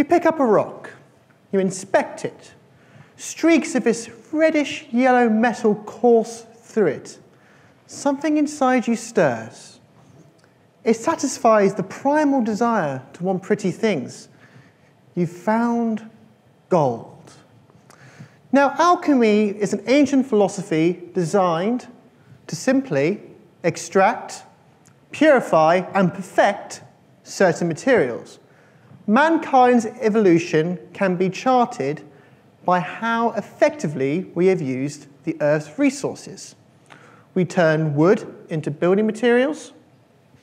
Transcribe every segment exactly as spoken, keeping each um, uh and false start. You pick up a rock, you inspect it. Streaks of this reddish yellow metal course through it. Something inside you stirs. It satisfies the primal desire to want pretty things. You've found gold. Now, alchemy is an ancient philosophy designed to simply extract, purify, and perfect certain materials. Mankind's evolution can be charted by how effectively we have used the Earth's resources. We turn wood into building materials,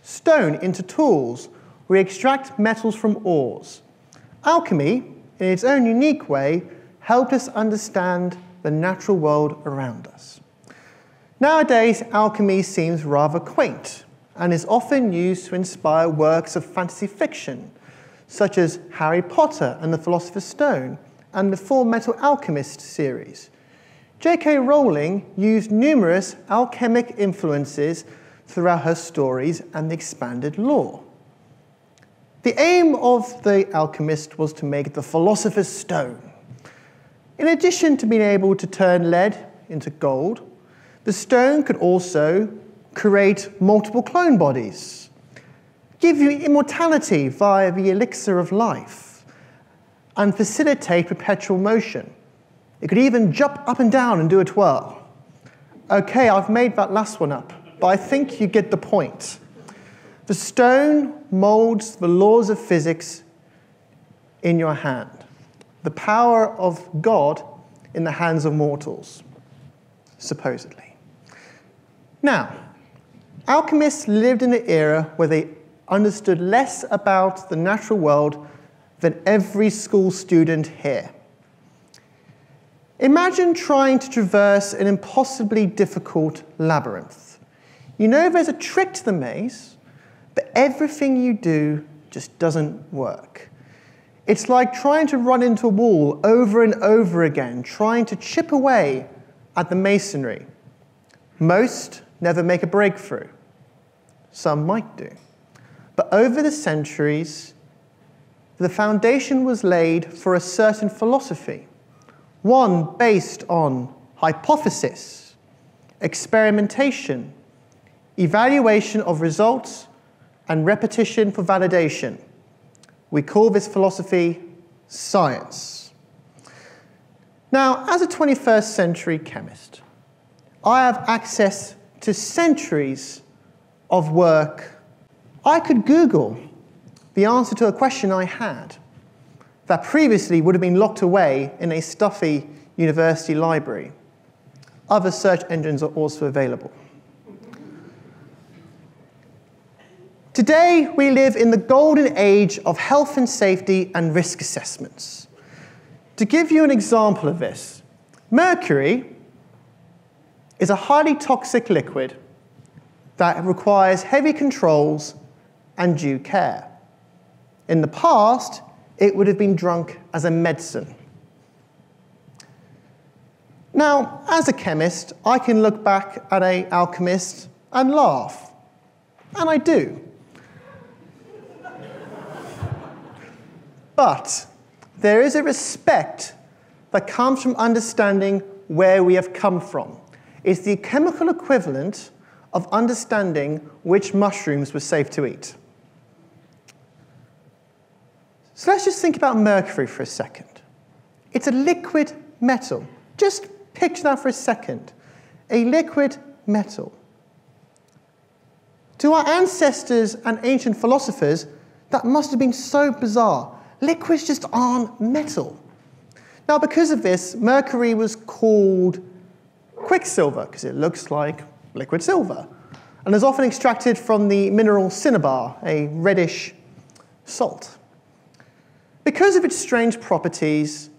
stone into tools, we extract metals from ores. Alchemy, in its own unique way, helped us understand the natural world around us. Nowadays, alchemy seems rather quaint and is often used to inspire works of fantasy fiction, such as Harry Potter and the Philosopher's Stone and the Four Metal Alchemist series. J K Rowling used numerous alchemic influences throughout her stories and the expanded lore. The aim of the alchemist was to make the Philosopher's Stone. In addition to being able to turn lead into gold, the stone could also create multiple clone bodies, give you immortality via the elixir of life, and facilitate perpetual motion. It could even jump up and down and do a twirl. Okay, I've made that last one up, but I think you get the point. The stone molds the laws of physics in your hand, the power of God in the hands of mortals, supposedly. Now, alchemists lived in an era where they understood less about the natural world than every school student here. Imagine trying to traverse an impossibly difficult labyrinth. You know there's a trick to the maze, but everything you do just doesn't work. It's like trying to run into a wall over and over again, trying to chip away at the masonry. Most never make a breakthrough. Some might do. But over the centuries, the foundation was laid for a certain philosophy, one based on hypothesis, experimentation, evaluation of results, and repetition for validation. We call this philosophy science. Now, as a twenty-first century chemist, I have access to centuries of work. I could Google the answer to a question I had that previously would have been locked away in a stuffy university library. Other search engines are also available. Today, we live in the golden age of health and safety and risk assessments. To give you an example of this, mercury is a highly toxic liquid that requires heavy controls and due care. In the past, it would have been drunk as a medicine. Now, as a chemist, I can look back at an alchemist and laugh, and I do. But there is a respect that comes from understanding where we have come from. It's the chemical equivalent of understanding which mushrooms were safe to eat. So let's just think about mercury for a second. It's a liquid metal. Just picture that for a second. A liquid metal. To our ancestors and ancient philosophers, that must have been so bizarre. Liquids just aren't metal. Now, because of this, mercury was called quicksilver, because it looks like liquid silver, and is often extracted from the mineral cinnabar, a reddish salt. Because of its strange properties,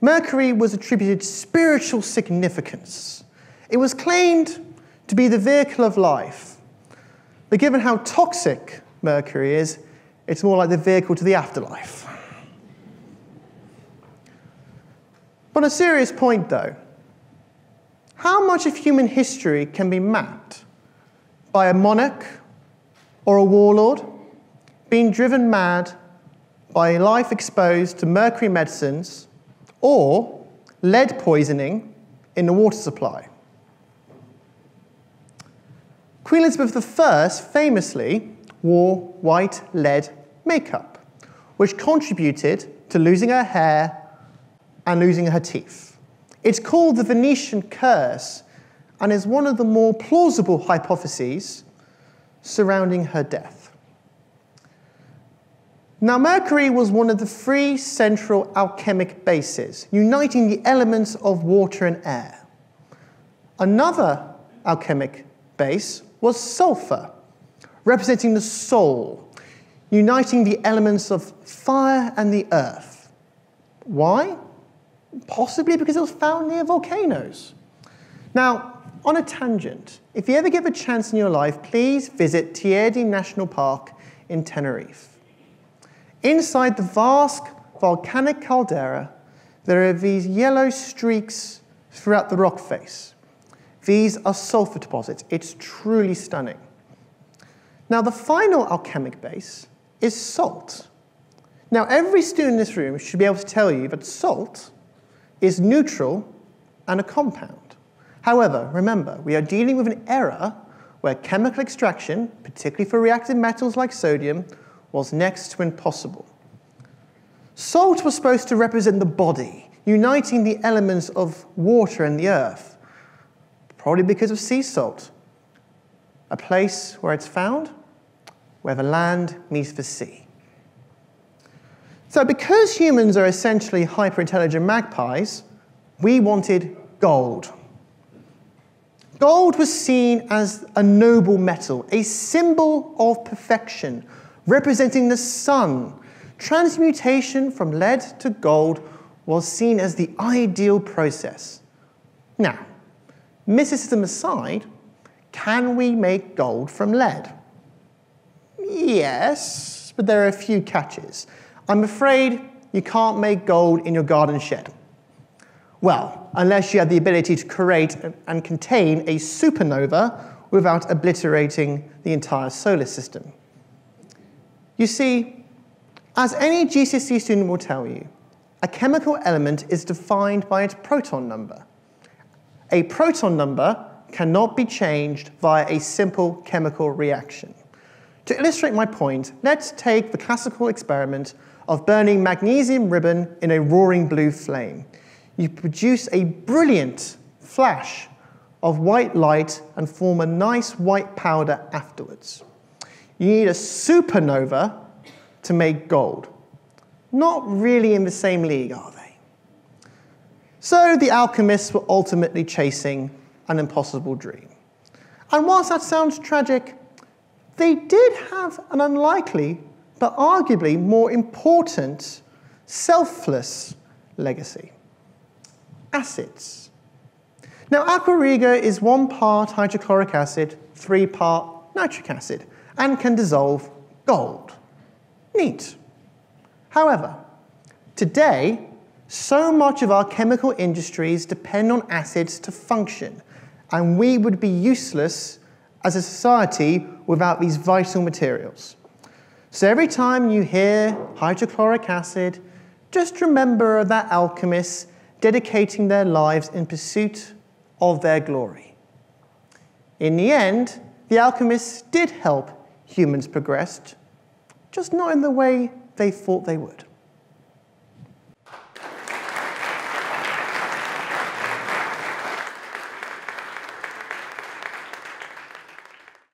mercury was attributed spiritual significance. It was claimed to be the vehicle of life, but given how toxic mercury is, it's more like the vehicle to the afterlife. But on a serious point though, how much of human history can be mapped by a monarch or a warlord being driven mad by life exposed to mercury medicines or lead poisoning in the water supply. Queen Elizabeth the First famously wore white lead makeup, which contributed to losing her hair and losing her teeth. It's called the Venetian curse and is one of the more plausible hypotheses surrounding her death. Now, mercury was one of the three central alchemic bases, uniting the elements of water and air. Another alchemic base was sulfur, representing the soul, uniting the elements of fire and the earth. Why? Possibly because it was found near volcanoes. Now, on a tangent, if you ever get a chance in your life, please visit Teide National Park in Tenerife. Inside the vast volcanic caldera, there are these yellow streaks throughout the rock face. These are sulfur deposits. It's truly stunning. Now, the final alchemic base is salt. Now, every student in this room should be able to tell you that salt is neutral and a compound. However, remember, we are dealing with an era where chemical extraction, particularly for reactive metals like sodium, was next to impossible. Salt was supposed to represent the body, uniting the elements of water and the earth, probably because of sea salt, a place where it's found, where the land meets the sea. So because humans are essentially hyper-intelligent magpies, we wanted gold. Gold was seen as a noble metal, a symbol of perfection, representing the sun. Transmutation from lead to gold was seen as the ideal process. Now, mysticism aside, can we make gold from lead? Yes, but there are a few catches. I'm afraid you can't make gold in your garden shed. Well, unless you have the ability to create and contain a supernova without obliterating the entire solar system. You see, as any G C S E student will tell you, a chemical element is defined by its proton number. A proton number cannot be changed via a simple chemical reaction. To illustrate my point, let's take the classical experiment of burning magnesium ribbon in a roaring blue flame. You produce a brilliant flash of white light and form a nice white powder afterwards. You need a supernova to make gold. Not really in the same league, are they? So the alchemists were ultimately chasing an impossible dream. And whilst that sounds tragic, they did have an unlikely, but arguably more important, selfless legacy. Acids. Now, aqua regia is one part hydrochloric acid, three part nitric acid, and can dissolve gold. Neat. However, today, so much of our chemical industries depend on acids to function, and we would be useless as a society without these vital materials. So every time you hear hydrochloric acid, just remember that alchemists dedicating their lives in pursuit of their glory. In the end, the alchemists did help humans progress, just not in the way they thought they would.